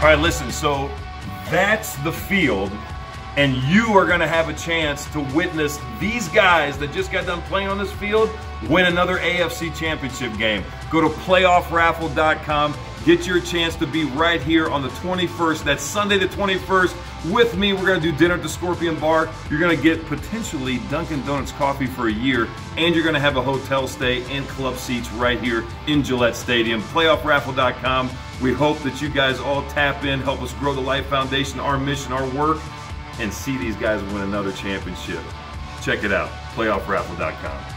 All right, listen, so that's the field, and you are gonna have a chance to witness these guys that just got done playing on this field win another AFC Championship game. Go to PlayoffRaffle.com. Get your chance to be right here on the 21st. That's Sunday the 21st. With me, we're going to do dinner at the Scorpion Bar. You're going to get potentially Dunkin' Donuts coffee for a year, and you're going to have a hotel stay and club seats right here in Gillette Stadium. PlayoffRaffle.com. We hope that you guys all tap in, help us grow the Light Foundation, our mission, our work, and see these guys win another championship. Check it out, PlayoffRaffle.com.